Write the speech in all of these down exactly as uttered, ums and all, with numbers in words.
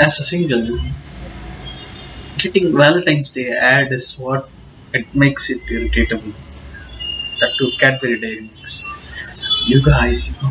As a single, treating Valentine's Day ad is what it makes it irritable. That too, Cadbury Dairy Milks. You guys, you know.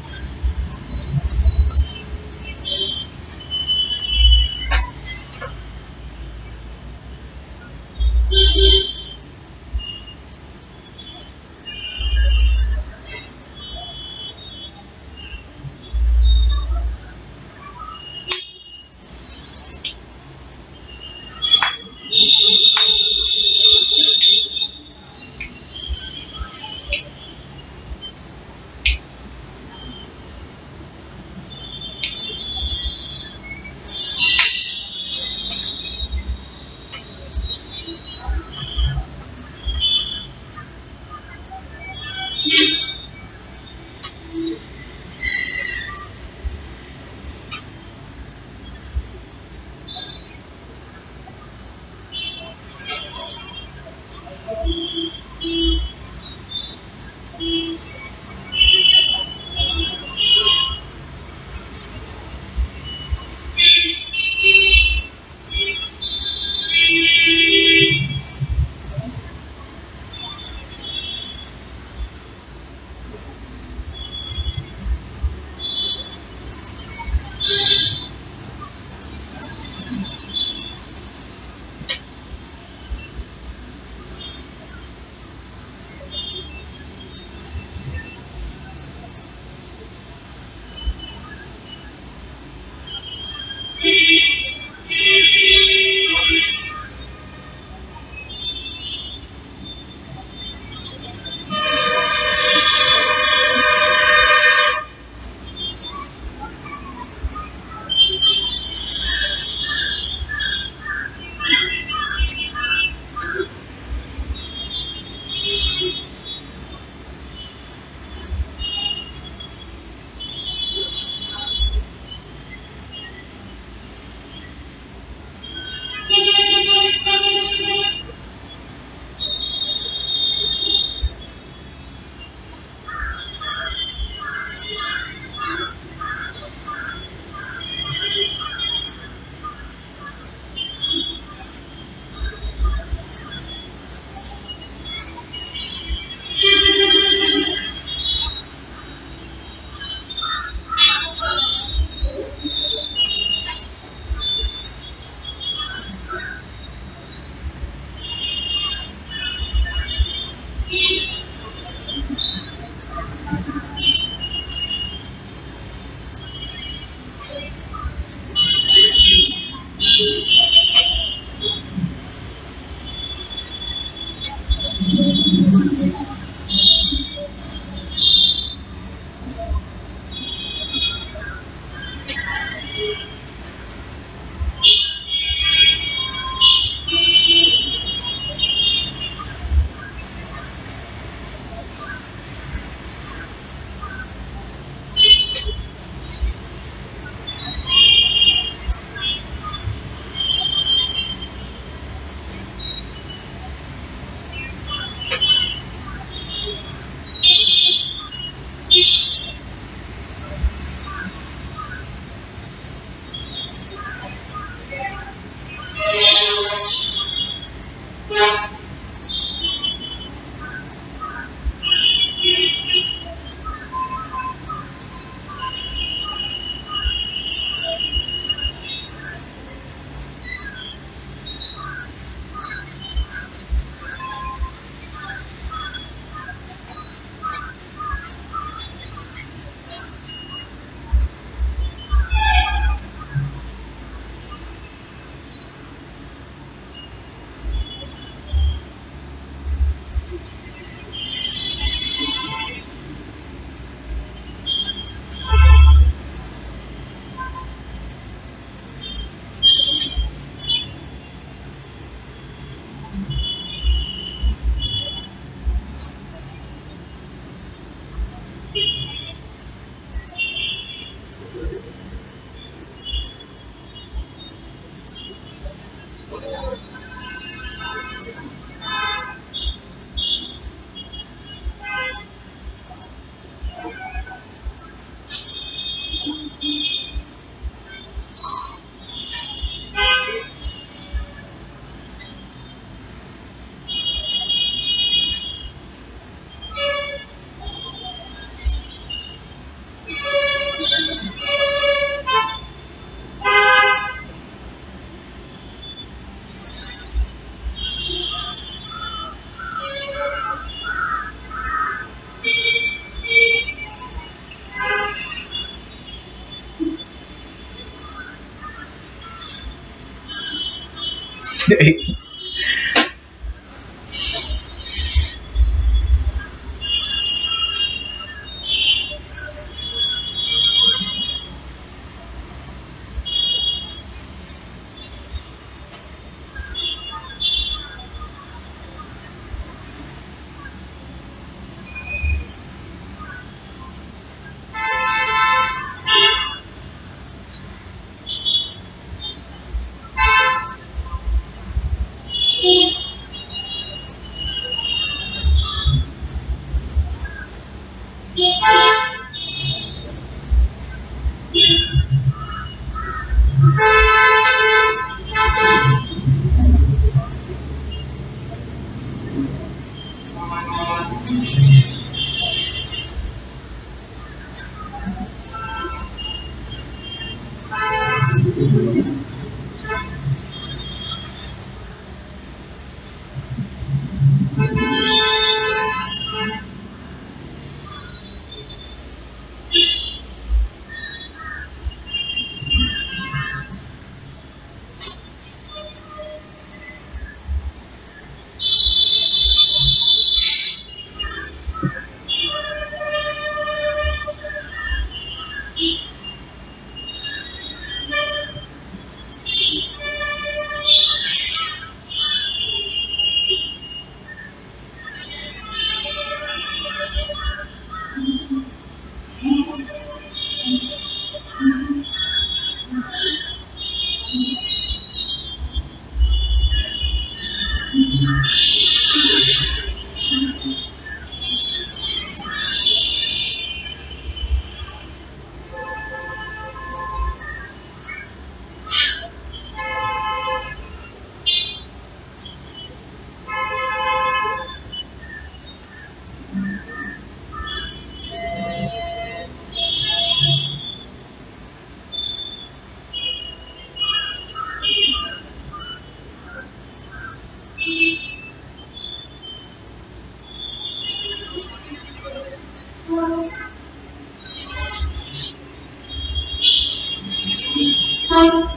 down.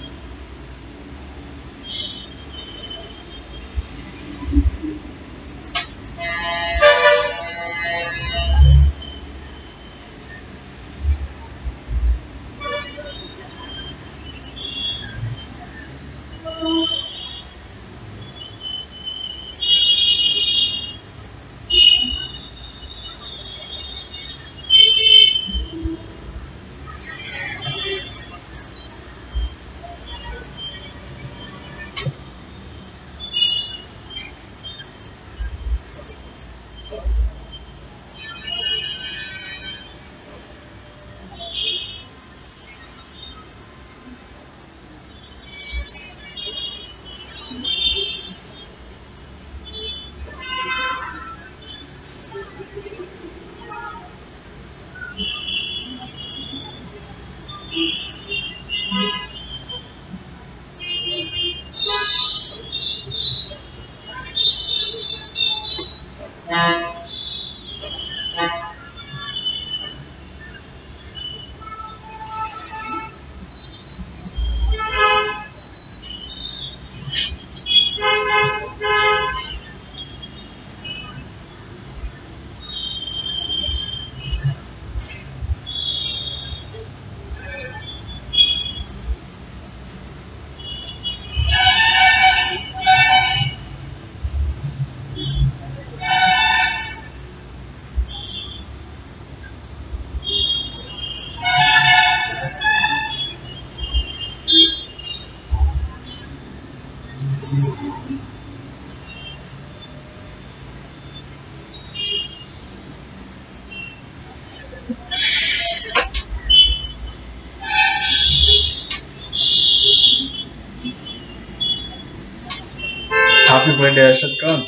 Tapi boleh dasar kan?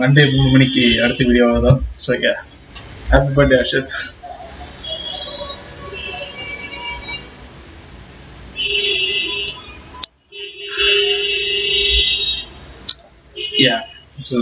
Monday three அடுத்த video வரும். So yeah, happy birthday Ashith. Yeah, so